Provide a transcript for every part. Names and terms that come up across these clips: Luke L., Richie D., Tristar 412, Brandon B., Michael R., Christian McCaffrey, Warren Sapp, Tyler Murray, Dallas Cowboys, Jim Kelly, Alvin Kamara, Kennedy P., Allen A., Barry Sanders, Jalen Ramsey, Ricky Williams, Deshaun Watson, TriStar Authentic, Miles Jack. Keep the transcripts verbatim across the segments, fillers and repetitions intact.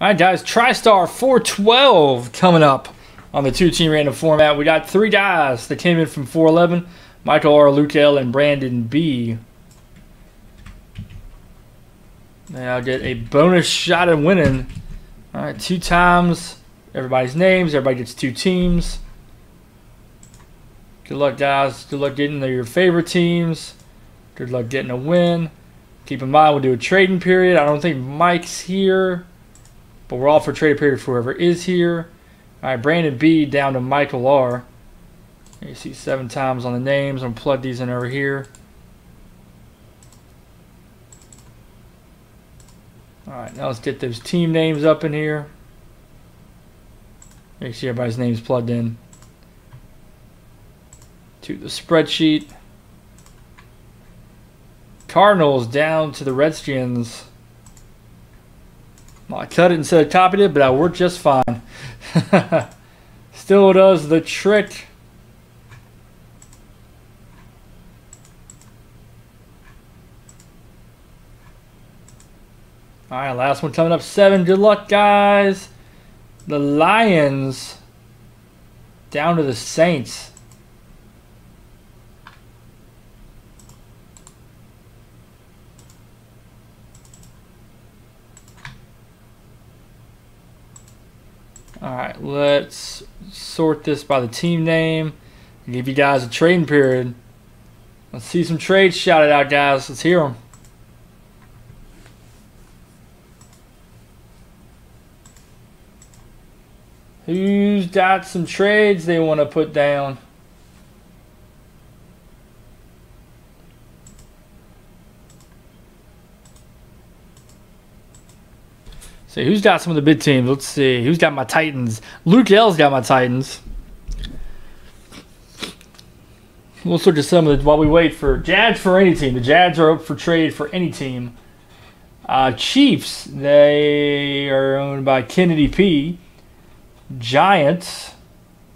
All right, guys, TriStar four twelve coming up on the two-team random format. We got three guys that came in from four eleven, Michael R., Luke L., and Brandon B. And I'll get a bonus shot at winning. All right, two times everybody's names. Everybody gets two teams. Good luck, guys. Good luck getting your favorite teams. Good luck getting a win. Keep in mind, we'll do a trading period. I don't think Mike's here, but we're all for trade period for whoever is here. All right, Brandon B. down to Michael R. You see seven times on the names. I'm going to plug these in over here. All right, now let's get those team names up in here. Make sure everybody's name's plugged in to the spreadsheet. Cardinals down to the Redskins. Well, I cut it instead of copied it, but I worked just fine. Still does the trick. All right, last one coming up, seven. Good luck, guys. The Lions down to the Saints. All right, let's sort this by the team name and give you guys a trading period. Let's see some trades shouted out, guys. Let's hear them. Who's got some trades they want to put down? So who's got some of the big teams? Let's see. Who's got my Titans? Luke L.'s got my Titans. We'll sort of some of it while we wait for Jags for any team. The Jags are up for trade for any team. Uh, Chiefs, they are owned by Kennedy P. Giants,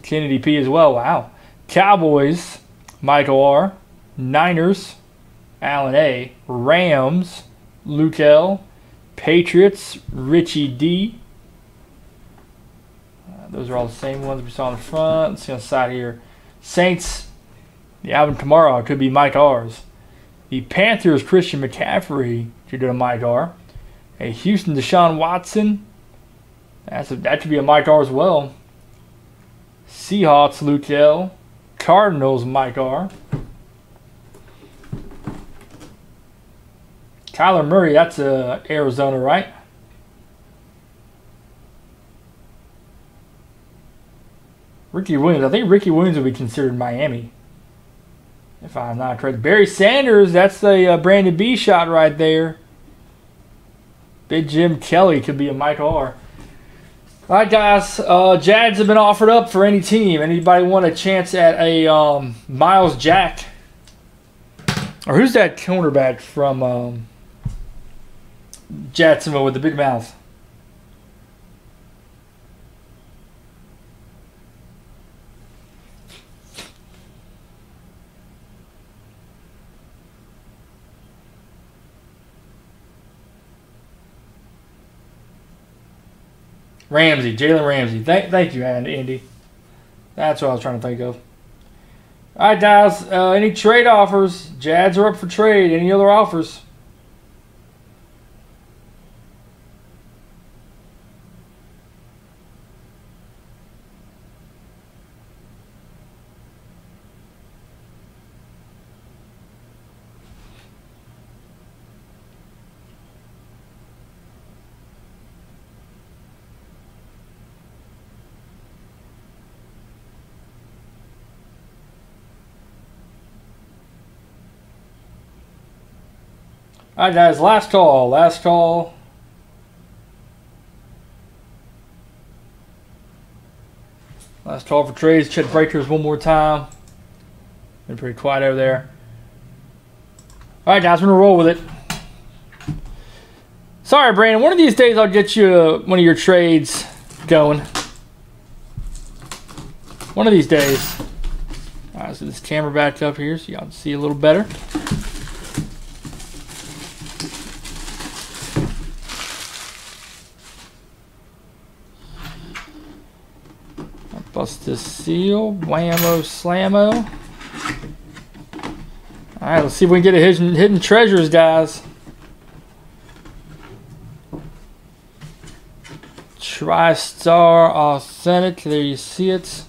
Kennedy P. as well. Wow. Cowboys, Michael R. Niners, Allen A. Rams, Luke L. Patriots, Richie D. Uh, those are all the same ones we saw in the front. Let's see on the side here. Saints, the Alvin Kamara could be Mike R.'s. The Panthers, Christian McCaffrey could go to Mike R. A Houston, Deshaun Watson. That's a, that could be a Mike R. as well. Seahawks, Luke L. Cardinals, Mike R. Tyler Murray, that's uh, Arizona, right? Ricky Williams. I think Ricky Williams would be considered Miami, if I'm not correct. Barry Sanders, that's the uh, Brandon B. shot right there. Big Jim Kelly could be a Mike R. All right, guys. Uh, Jags have been offered up for any team. Anybody want a chance at a um, Miles Jack? Or who's that cornerback from... Um, Jacksonville with the big mouth. Ramsey, Jalen Ramsey. Thank, thank you, Andy. That's what I was trying to think of. All right, guys. Uh, any trade offers? Jags are up for trade. Any other offers? All right, guys, last call, last call. Last call for trades. Check breakers one more time. Been pretty quiet over there. All right, guys, we're going to roll with it. Sorry, Brandon. One of these days I'll get you uh, one of your trades going. One of these days. All right, so this camera back up here so y'all can see a little better. Bust this seal. Whammo, slammo. All right, let's see if we can get a hidden, hidden treasures, guys. TriStar Authentic. There you see it.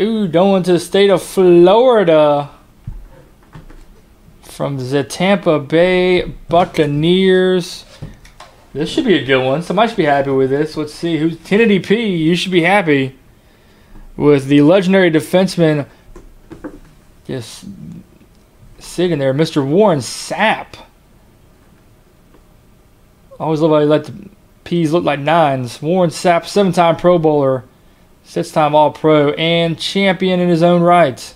Ooh, going to the state of Florida. From the Tampa Bay Buccaneers. This should be a good one. Somebody should be happy with this. Let's see. Who's Kennedy P. You should be happy with the legendary defenseman. Just sitting there. Mister Warren Sapp. Always love how he let the P's look like nines. Warren Sapp, seven-time Pro Bowler, six-time All-Pro, and champion in his own right.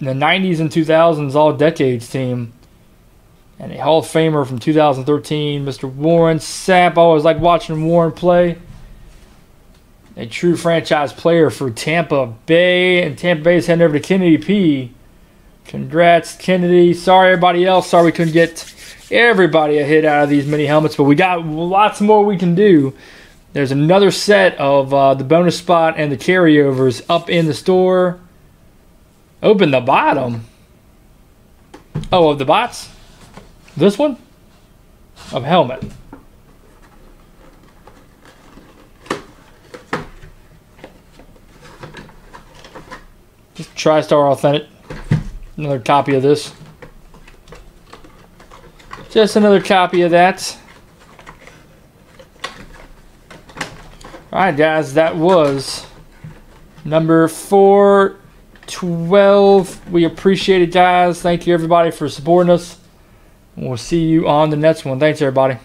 In the nineties and two thousands All-Decades team. And a Hall of Famer from two thousand thirteen, Mister Warren Sapp. Always liked watching Warren play. A true franchise player for Tampa Bay. And Tampa Bay's heading over to Kennedy P. Congrats, Kennedy. Sorry, everybody else. Sorry we couldn't get everybody a hit out of these mini helmets, but we got lots more we can do. There's another set of uh, the bonus spot and the carryovers up in the store. Open the bottom. Oh, of the bots? This one? Of helmet. Just TriStar Authentic. Another copy of this. Just another copy of that. Alright, guys, that was number four twelve. We appreciate it, guys. Thank you, everybody, for supporting us. We'll see you on the next one. Thanks, everybody.